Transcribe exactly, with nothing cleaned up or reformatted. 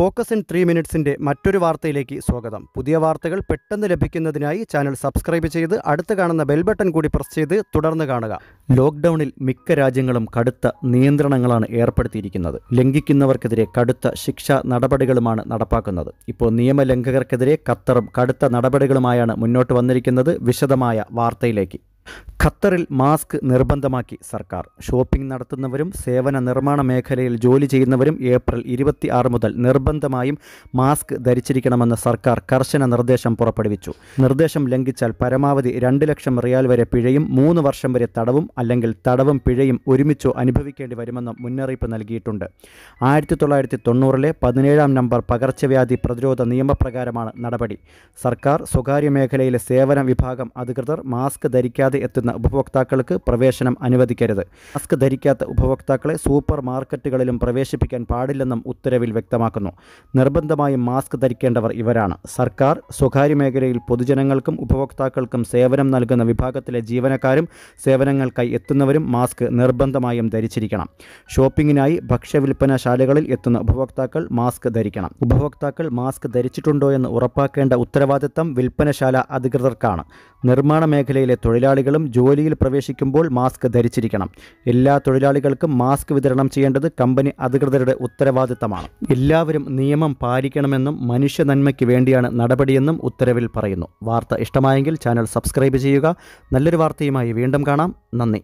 Focus in three മിനിറ്റ്സിൻ്റെ മറ്റൊരു വാർത്തയിലേക്ക് സ്വാഗതം. പുതിയ വാർത്തകൾ പെട്ടെന്ന് ലഭിക്കുന്നതിനായി ചാനൽ സബ്സ്ക്രൈബ് ചെയ്ത് അടുത്ത് കാണുന്ന ബെൽ ബട്ടൺ കൂടി പ്രസ് ചെയ്ത് തുടർന്ന് കാണുക. ലോക്ക്ഡൌണിൽ മിക്ക രാജ്യങ്ങളും കടുത്ത നിയന്ത്രണങ്ങളാണ് ഏർപ്പെടുത്തിയിരിക്കുന്നത്. ലംഘിക്കുന്നവർക്കെതിരെ കടുത്ത ശിക്ഷാ നടപടികളുമാണ് നടപ്പാക്കുന്നത്. ഇപ്പോൾ നിയമലംഘകർക്കെതിരെ ഖത്തറും കടുത്ത നടപടികളുമായാണ് മുന്നോട്ട് വന്നിരിക്കുന്നത്. വിശദമായ വാർത്തയിലേക്ക്. ഖത്തറിൽ മാസ്ക് നിർബന്ധമാക്കി സർക്കാർ. ഷോപ്പിംഗ് നടത്തുന്നവരും സേവന നിർമ്മാണ മേഖലയിൽ ജോലി ചെയ്യുന്നവരും ഏപ്രിൽ ഇരുപത്തി ആറ് മുതൽ നിർബന്ധമായും മാസ്ക് ധരിച്ചിരിക്കണമെന്ന് സർക്കാർ കർശന നിർദ്ദേശം പുറപ്പെടുവിച്ചു. നിർദ്ദേശം ലംഘിച്ചാൽ പരമാവധി രണ്ട് ലക്ഷം റിയാൽ വരെ പിഴയും മൂന്ന് വർഷം വരെ തടവും അല്ലെങ്കിൽ തടവും പിഴയും ഒരുമിച്ചോ അനുഭവിക്കേണ്ടി വരുമെന്ന് മുന്നറിയിപ്പ് നൽകിയിട്ടുണ്ട്. ആയിരത്തി തൊള്ളായിരത്തി തൊണ്ണൂറിലെ പതിനേഴാം നമ്പർ പകർച്ചവ്യാധി പ്രതിരോധ നിയമപ്രകാരമാണ് നടപടി. സർക്കാർ, സ്വകാര്യ മേഖലയിലെ സേവന വിഭാഗം അധികൃതർ മാസ്ക് ധരിക്കാതെ എത്തുന്ന ഉപഭോക്താക്കൾക്ക് പ്രവേശനം അനുവദിക്കരുത്. മാസ്ക് ധരിക്കാത്ത ഉപഭോക്താക്കളെ സൂപ്പർ മാർക്കറ്റുകളിലും പ്രവേശിപ്പിക്കാൻ പാടില്ലെന്നും ഉത്തരവിൽ വ്യക്തമാക്കുന്നു. നിർബന്ധമായും മാസ്ക് ധരിക്കേണ്ടവർ ഇവരാണ്: സർക്കാർ, സ്വകാര്യ മേഖലയിൽ പൊതുജനങ്ങൾക്കും ഉപഭോക്താക്കൾക്കും സേവനം നൽകുന്ന വിഭാഗത്തിലെ ജീവനക്കാരും സേവനങ്ങൾക്കായി എത്തുന്നവരും മാസ്ക് നിർബന്ധമായും ധരിച്ചിരിക്കണം. ഷോപ്പിങ്ങിനായി ഭക്ഷ്യവിൽപ്പനശാലകളിൽ എത്തുന്ന ഉപഭോക്താക്കൾ മാസ്ക് ധരിക്കണം. ഉപഭോക്താക്കൾ മാസ്ക് ധരിച്ചിട്ടുണ്ടോ എന്ന് ഉറപ്പാക്കേണ്ട ഉത്തരവാദിത്തം വിൽപ്പനശാല അധികൃതർക്കാണ്. നിർമ്മാണ മേഖലയിലെ തൊഴിലാളികളും ജോലിയിൽ പ്രവേശിക്കുമ്പോൾ മാസ്ക് ധരിച്ചിരിക്കണം. എല്ലാ തൊഴിലാളികൾക്കും മാസ്ക് വിതരണം ചെയ്യേണ്ടത് കമ്പനി അധികൃതരുടെ ഉത്തരവാദിത്തമാണ്. എല്ലാവരും നിയമം പാലിക്കണമെന്നും മനുഷ്യ നന്മയ്ക്ക് വേണ്ടിയാണ് നടപടിയെന്നും ഉത്തരവിൽ പറയുന്നു. വാർത്ത ഇഷ്ടമായെങ്കിൽ ചാനൽ സബ്സ്ക്രൈബ് ചെയ്യുക. നല്ലൊരു വാർത്തയുമായി വീണ്ടും കാണാം. നന്ദി.